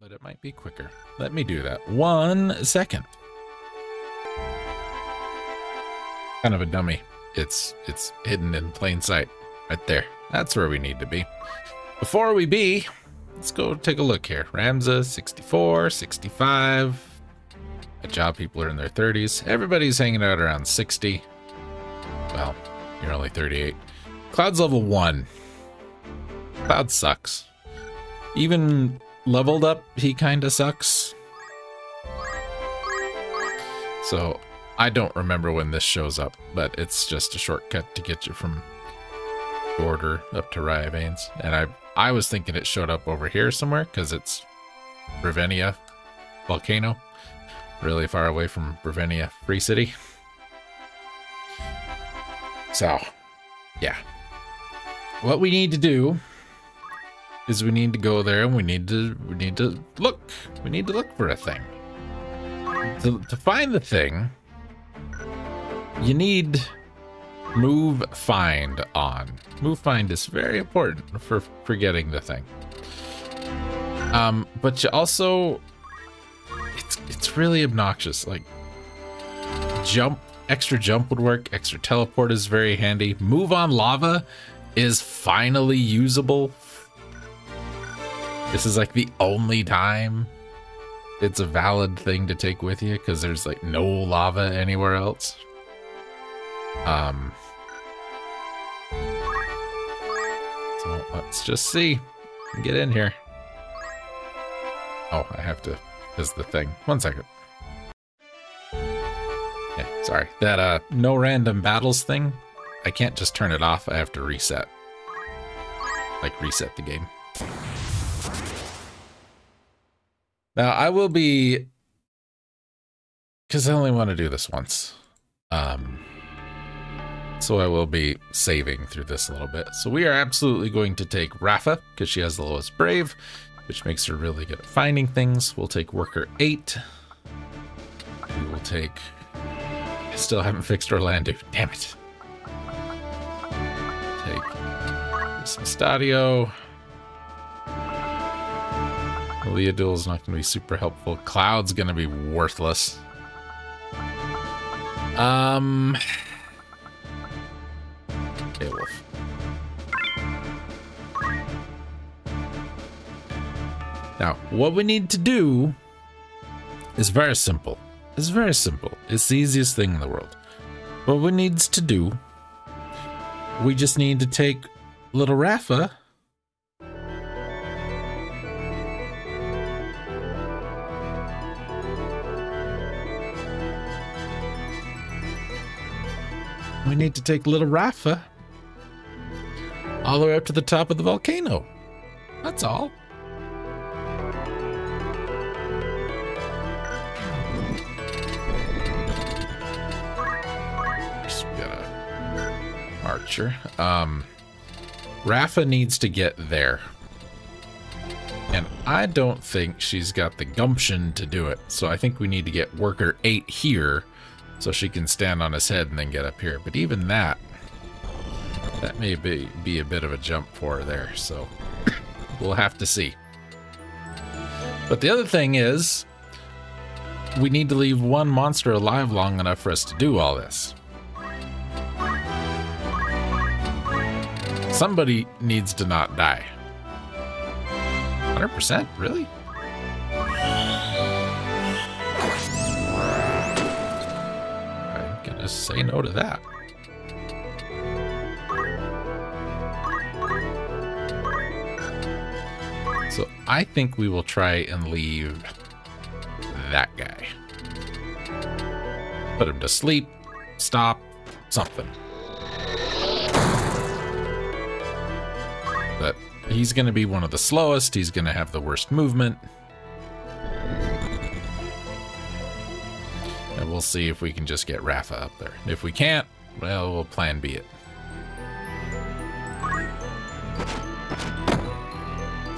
but it might be quicker. Let me do that. 1 second. Kind of a dummy. It's hidden in plain sight right there. That's where we need to be. Before we be, let's go take a look here. Ramza, 64, 65. Good job, people are in their 30s. Everybody's hanging out around 60. Well, you're only 38. Cloud's level 1. Cloud sucks. Even leveled up, he kind of sucks. So, I don't remember when this shows up, but it's just a shortcut to get you from border up to Raya Vane's. And I was thinking it showed up over here somewhere, because it's Bervenia Volcano. Really far away from Bervenia Free City. So, yeah. What we need to do is we need to go there and we need to look. We need to look for a thing. To find the thing, you need move find on. Move find is very important for getting the thing. But you also, it's really obnoxious. Like jump, extra jump would work. Extra teleport is very handy. Move on lava is finally usable. This is like the only time it's a valid thing to take with you, because there's like no lava anywhere else. So let's just see. Get in here. Oh, I have to, is the thing. 1 second. Yeah, sorry. That no random battles thing, I can't just turn it off. I have to reset. Like reset the game. Now, I will be, because I only want to do this once, so I will be saving through this a little bit. So we are absolutely going to take Rafa, because she has the lowest brave, which makes her really good at finding things. We'll take Worker 8. We will take, I still haven't fixed Orlando, damn it. Take Miss Estadio. Leodul is not going to be super helpful. Cloud's going to be worthless. Okay, Wolf. Now, what we need to do is very simple. It's very simple. It's the easiest thing in the world. What we need to do, we just need to take little Rafa. We need to take little Rafa all the way up to the top of the volcano. That's all. Just got a archer. Rafa needs to get there. And I don't think she's got the gumption to do it. So I think we need to get Worker 8 here, so she can stand on his head and then get up here. But even that may be a bit of a jump for her there. So we'll have to see. But the other thing is, we need to leave one monster alive long enough for us to do all this. Somebody needs to not die. 100%? Really? Say no to that. So I think we will try and leave that guy. Put him to sleep, stop, something. But he's going to be one of the slowest, he's going to have the worst movement. We'll see if we can just get Rafa up there. If we can't, well, we'll plan B it.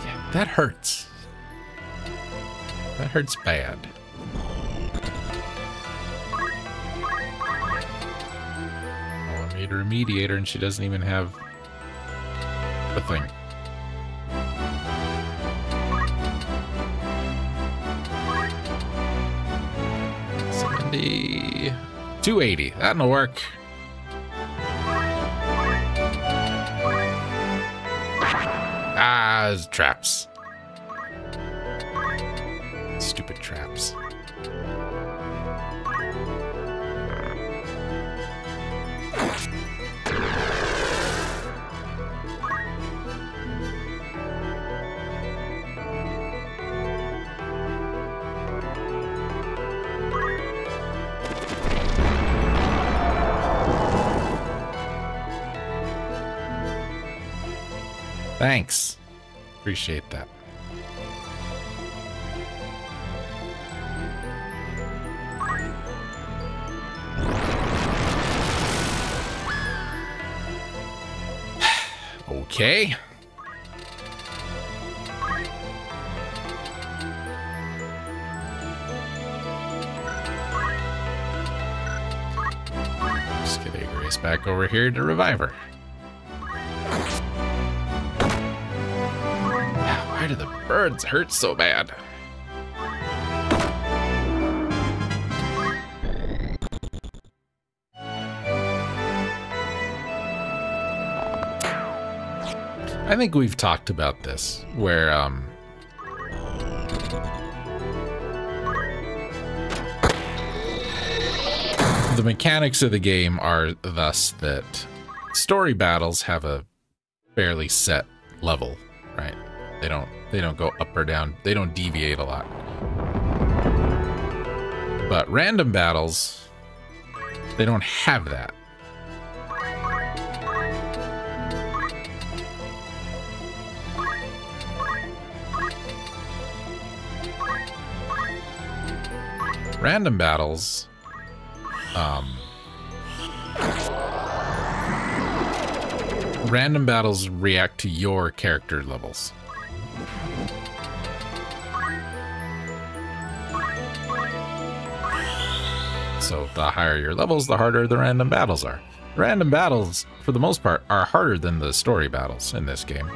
Yeah, that hurts. That hurts bad. Oh, I made her a mediator and she doesn't even have a thing. 270. 280. That'll work. Ah, traps. Stupid traps. Thanks. Appreciate that. Okay. Just get a race back over here to Reviver. Why do the birds hurt so bad? I think we've talked about this, where the mechanics of the game are thus that story battles have a fairly set level, right? They don't go up or down. They don't deviate a lot. But random battles, they don't have that. Random battles, react to your character levels. So the higher your levels, the harder the random battles are. Random battles, for the most part, are harder than the story battles in this game.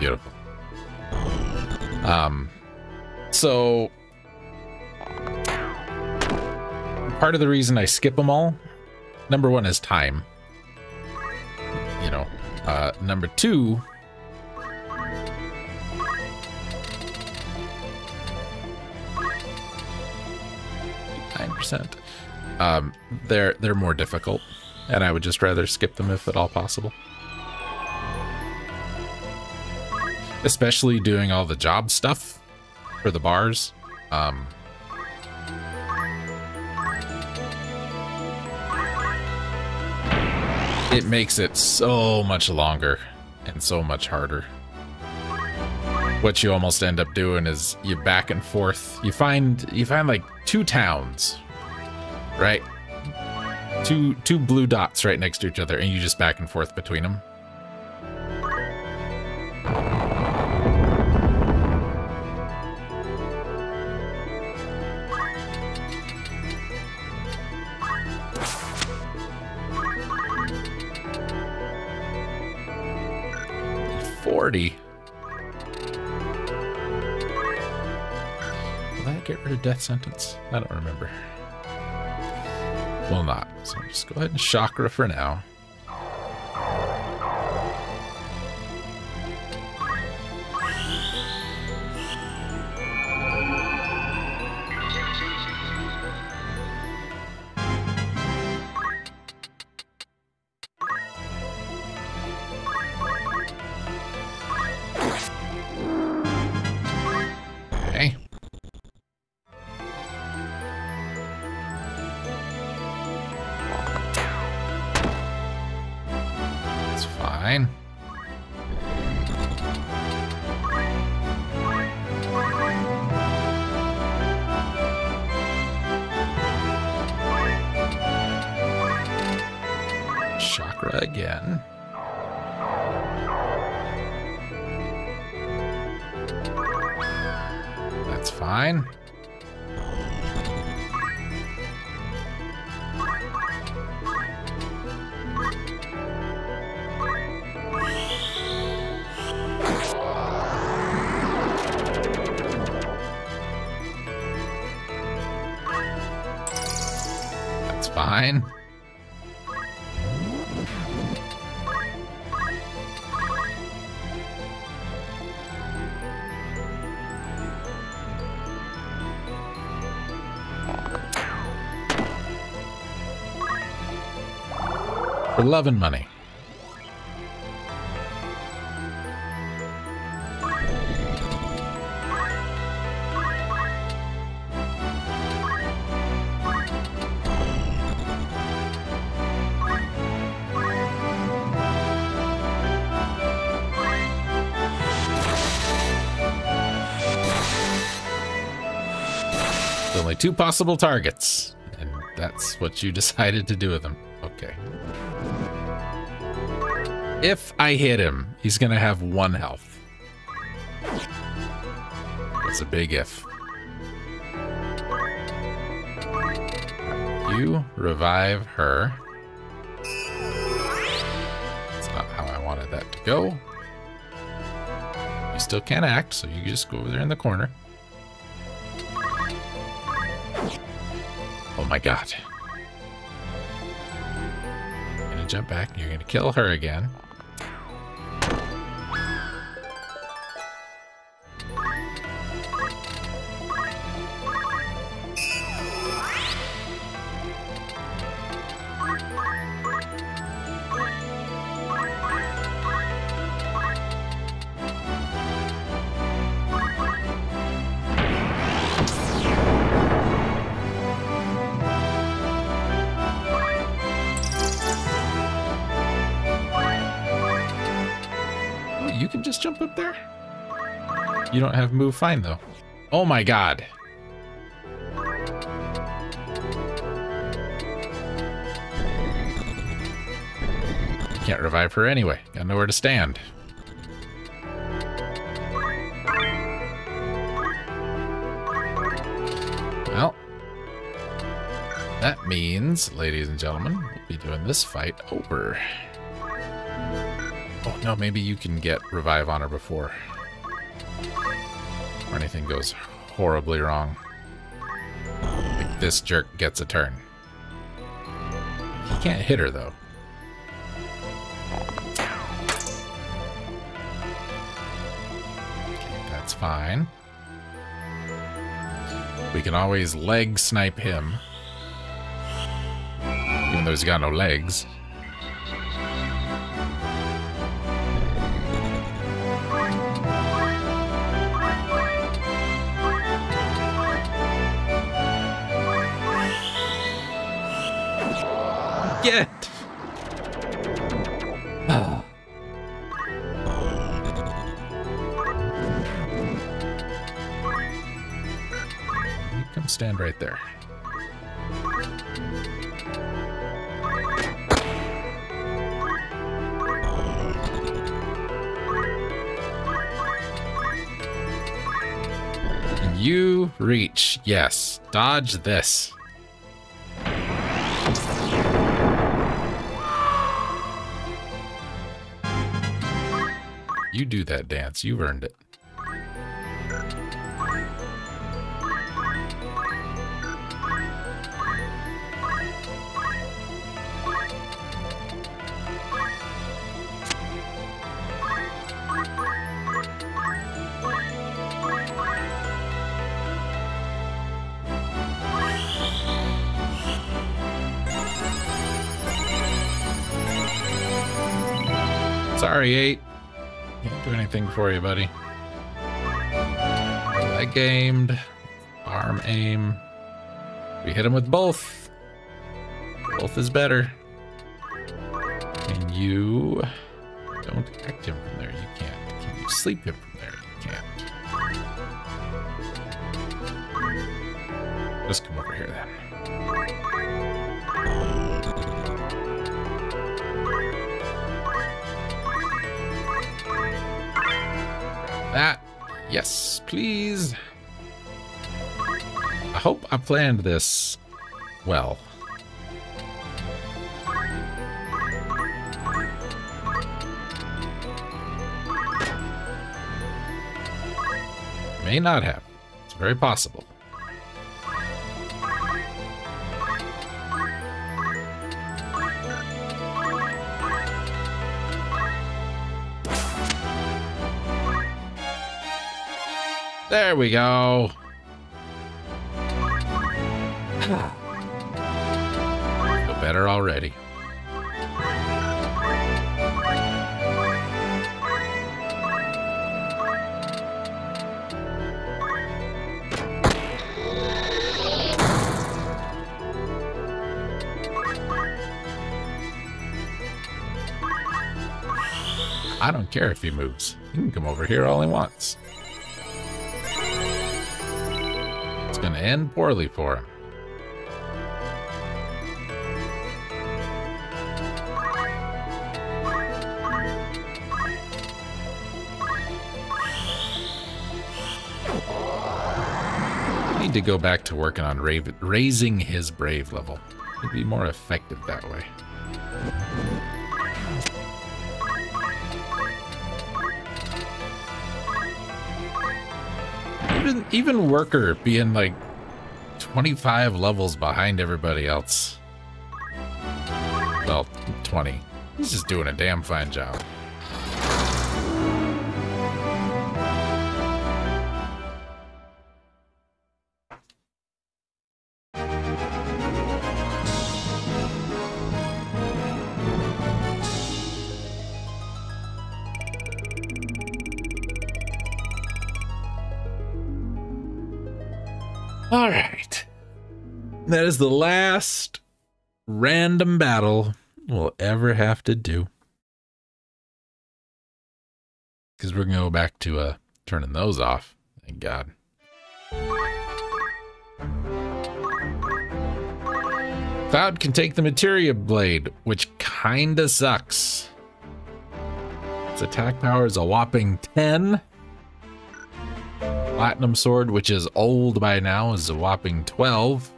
Beautiful. So part of the reason I skip them all, number one is time, you know, number two, they're more difficult, and I would just rather skip them if at all possible. Especially doing all the job stuff for the bars. It makes it so much longer and so much harder. What you almost end up doing is you back and forth. You find like two towns, right? Two blue dots right next to each other, and you just back and forth between them. Did I get rid of death sentence? I don't remember. Will not. So I'll just go ahead and chakra for now. Chakra again. fine. That's fine. For love and money. There's only two possible targets, and that's what you decided to do with them. Okay. If I hit him, he's gonna have 1 health. That's a big if. You revive her. That's not how I wanted that to go. You still can't act, so you just go over there in the corner. Oh my god. You're gonna jump back and you're gonna kill her again. You don't have move fine though. Oh my god. You can't revive her anyway. Got nowhere to stand. Well, that means, ladies and gentlemen, we'll be doing this fight over. Oh no, maybe you can get revive on her before or anything goes horribly wrong. Like this jerk gets a turn. He can't hit her though. Okay, that's fine. We can always leg snipe him. Even though he's got no legs. Yet. Oh. You come stand right there. And you reach. Yes. Dodge this. You do that dance. You've earned it. Sorry, 8. Do anything for you, buddy. Leg aimed, arm aim. We hit him with both. Both is better. And you don't act him from there. You can't. Can you sleep him from there? You can't. Just come over here then. That. Yes, please. hope I planned this well. May not have. It's very possible. There we go. Feel better already. I don't care if he moves. He can come over here all he wants. It's going to end poorly for him. I need to go back to working on raising his brave level. It'd be more effective that way. Even Worker being like 25 levels behind everybody else. Well, 20. He's just doing a damn fine job. That is the last random battle we'll ever have to do. Because we're going to go back to turning those off. Thank God. Cloud can take the materia blade, which kinda sucks. Its attack power is a whopping 10. Platinum Sword, which is old by now, is a whopping 12.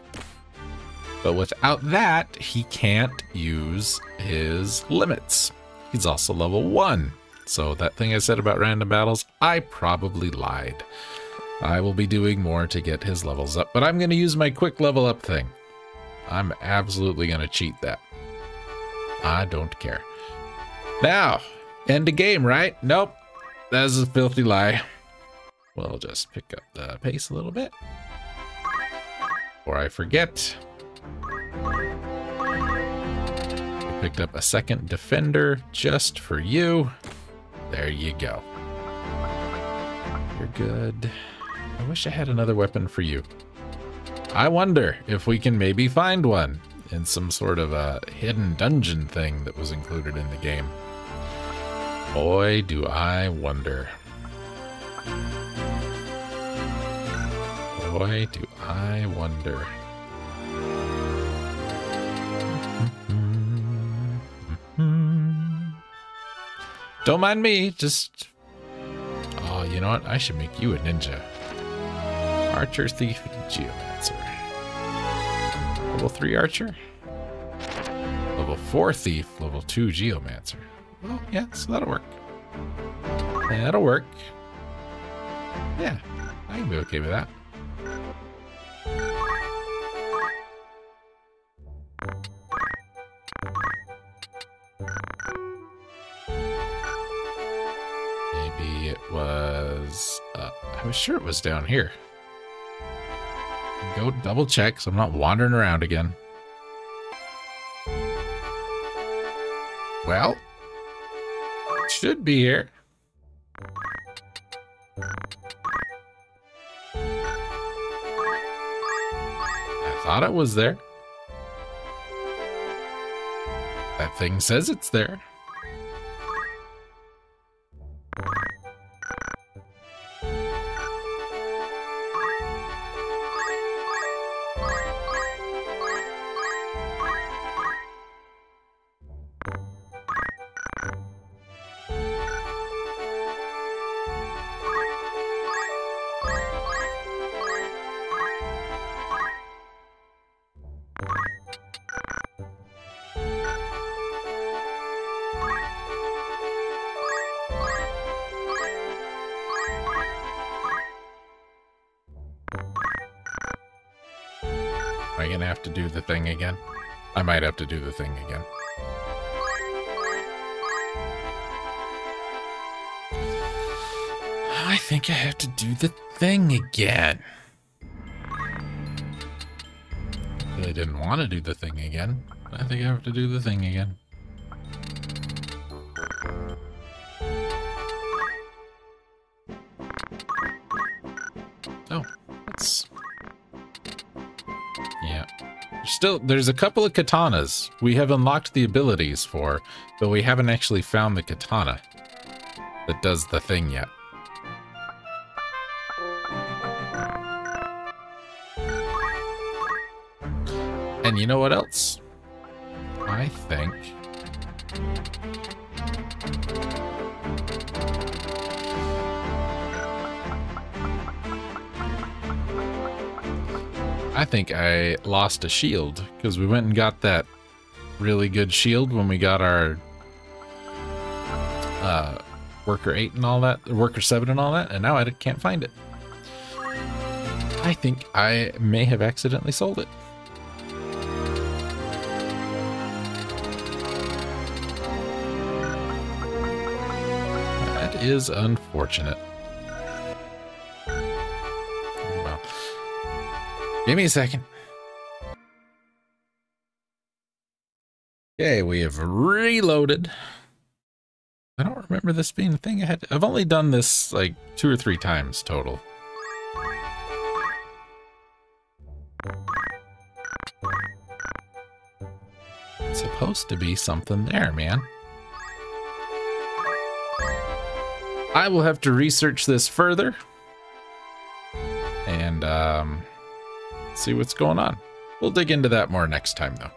But without that, he can't use his limits. He's also level 1. So that thing I said about random battles, I probably lied. I will be doing more to get his levels up, but I'm going to use my quick level up thing. I'm absolutely going to cheat that. I don't care. Now, end the game, right? Nope. That's a filthy lie. We'll just pick up the pace a little bit. Before I forget... I picked up a second defender just for you. There you go. You're good. I wish I had another weapon for you. I wonder if we can maybe find one in some sort of a hidden dungeon thing that was included in the game. Boy, do I wonder. Boy, do I wonder. Don't mind me, just... Oh, you know what? I should make you a ninja. Archer, thief, geomancer. Level 3 archer. Level 4 thief, level 2 geomancer. Well, yeah, so that'll work. That'll work. Yeah, I can be okay with that. I was sure it was down here. Go double check so I'm not wandering around again. Well, it should be here. I thought it was there. That thing says it's there. Am I gonna have to do the thing again? I might have to do the thing again. I think I have to do the thing again. I didn't want to do the thing again. I think I have to do the thing again. Oh, that's... yeah. Still, there's a couple of katanas we have unlocked the abilities for, but we haven't actually found the katana that does the thing yet. And you know what else? I think... I lost a shield, because we went and got that really good shield when we got our Worker 8 and all that, Worker 7 and all that, and now I can't find it. I think I may have accidentally sold it. That is unfortunate. Give me a second. Okay, we have reloaded. I don't remember this being a thing I had. I've only done this like 2 or 3 times total. It's supposed to be something there, man. I will have to research this further. And, see what's going on. We'll dig into that more next time, though.